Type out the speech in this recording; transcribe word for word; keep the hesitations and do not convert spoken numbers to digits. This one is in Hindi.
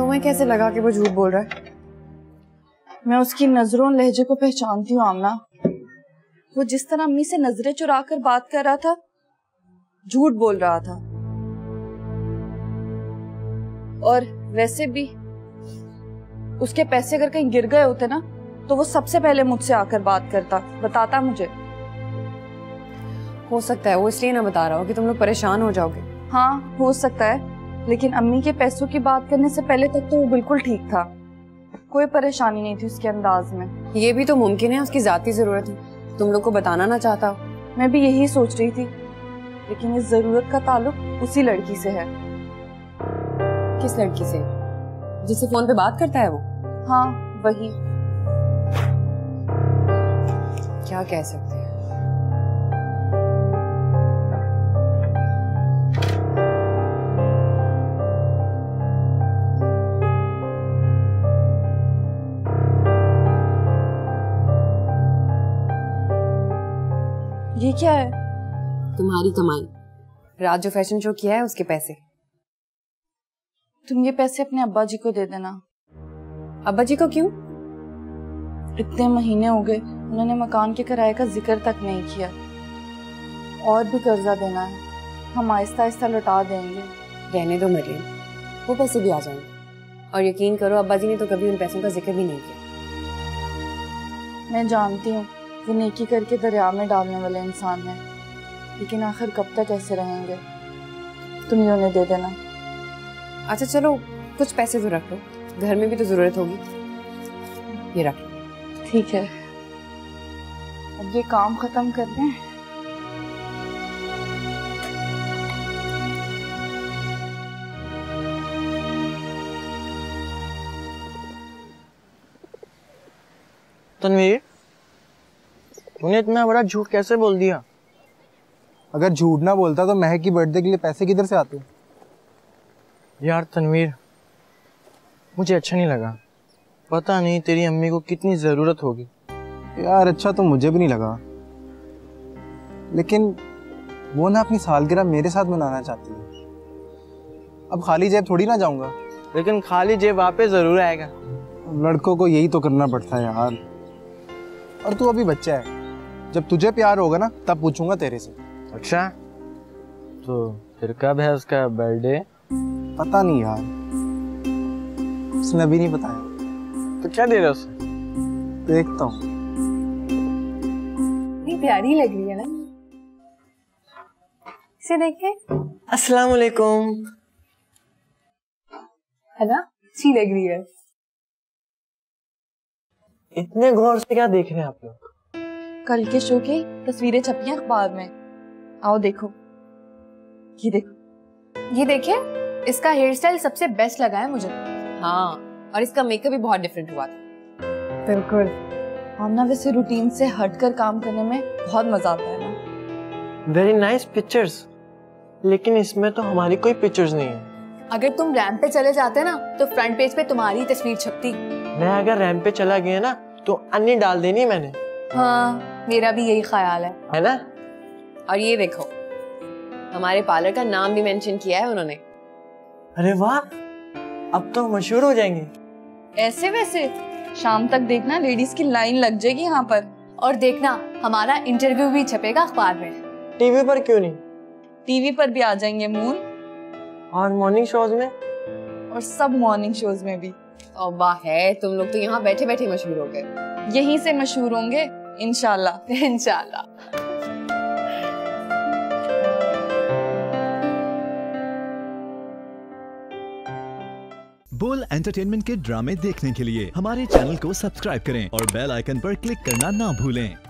तुम्हें कैसे लगा कि वो झूठ बोल रहा है? मैं उसकी नजरों लहजे को पहचानती हूँ आमना। वो जिस तरह अम्मी से नजरें चुरा कर बात कर रहा था, झूठ बोल रहा था। और वैसे भी उसके पैसे अगर कहीं गिर गए होते ना, तो वो सबसे पहले मुझसे आकर बात करता, बताता मुझे। हो सकता है वो इसलिए ना बता रहा हो कि तुम लोग परेशान हो जाओगे। हाँ, हो सकता है, लेकिन अम्मी के पैसों की बात करने से पहले तक तो वो बिल्कुल ठीक था, कोई परेशानी नहीं थी उसके अंदाज में। ये भी तो मुमकिन है उसकी जाती जरूरत है, तुम लोग को बताना ना चाहता हो। मैं भी यही सोच रही थी, लेकिन इस जरूरत का ताल्लुक उसी लड़की से है। किस लड़की से? जिससे फोन पे बात करता है वो? हाँ, वही। क्या कह सकते हैं? ये क्या है? तुम्हारी कमाई। रात जो फैशन शो किया है उसके पैसे। तुम ये पैसे अपने अब्बा जी को दे देना। अब्बा जी को क्यों? इतने महीने हो गए, उन्होंने मकान के किराए का जिक्र तक नहीं किया। और भी कर्जा देना है, हम आहिस्ता आहिस्ता लौटा देंगे। रहने दो मरियम, वो पैसे भी आ जाएंगे। और यकीन करो, अब्बा जी ने तो कभी उन पैसों का जिक्र भी नहीं किया। मैं जानती हूँ वो नेकी करके दरिया में डालने वाले इंसान हैं, लेकिन आखिर कब तक ऐसे रहेंगे? तुम ये उन्हें दे देना। अच्छा चलो, कुछ पैसे तो रख लो, घर में भी तो जरूरत होगी। ये रख। ठीक है, अब ये काम खत्म कर लें। तनवीर, तूने इतना बड़ा झूठ कैसे बोल दिया? अगर झूठ ना बोलता तो महक की बर्थडे के लिए पैसे किधर से आते? यार तनवीर, मुझे अच्छा नहीं लगा। पता नहीं तेरी अम्मी को कितनी ज़रूरत होगी। यार अच्छा तो मुझे भी नहीं लगा, लेकिन वो ना अपनी सालगिरह मेरे साथ मनाना चाहती है। अब खाली जेब थोड़ी ना जाऊंगा। लेकिन खाली जेब वापस ज़रूर आएगा। लड़कों को यही तो करना पड़ता है यार। और तू अभी बच्चा है, जब तुझे प्यार होगा ना तब पूछूंगा तेरे से। अच्छा, तो फिर कब है उसका बर्थडे? पता नहीं यार, उसने अभी नहीं बताया। तो क्या दे रहा उसे? देखता हूँ। नहीं, प्यारी लग रही है ना, इसे देखे। अस्सलाम वालेकुम। है ना, अच्छी लग रही है। इतने गौर से क्या देख रहे हैं आप लोग? कल के शो की तस्वीरें छपी हैं अखबार में, आओ देखो। ये देखो, ये देखे, इसका हेयर स्टाइल सबसे बेस्ट लगा है मुझे। हाँ, और इसका मेकअप भी बहुत डिफरेंट हुआ था। बिल्कुल, आमना वैसे रूटीन से हटकर काम करने में बहुत मजा आता है ना। वेरी नाइस पिक्चर्स, लेकिन इसमें तो हमारी कोई पिक्चर्स नहीं है। अगर तुम रैंप पे चले जाते ना तो फ्रंट पेज पे तुम्हारी तस्वीर छपती। मैं अगर रैंप पे चला गया ना तो अन्नी डाल देनी मैंने। हाँ, मेरा भी यही ख्याल है, है ना। और ये देखो, हमारे पार्लर का नाम भी मेंशन किया है उन्होंने। अरे वाह, अब तो मशहूर हो जाएंगे। ऐसे वैसे शाम तक देखना लेडीज की लाइन लग जाएगी यहाँ पर। और देखना, हमारा इंटरव्यू भी छपेगा अखबार में। टीवी पर क्यों नहीं? टीवी पर भी आ जाएंगे मून। और मॉर्निंग शोज में? और सब मॉर्निंग शोज में भी। और वाह है, तुम लोग तो यहाँ बैठे बैठे मशहूर हो गए। यहीं से मशहूर होंगे इंशाल्लाह। इंशाल्लाह। बोल एंटरटेनमेंट के ड्रामे देखने के लिए हमारे चैनल को सब्सक्राइब करें और बेल आइकन पर क्लिक करना ना भूलें।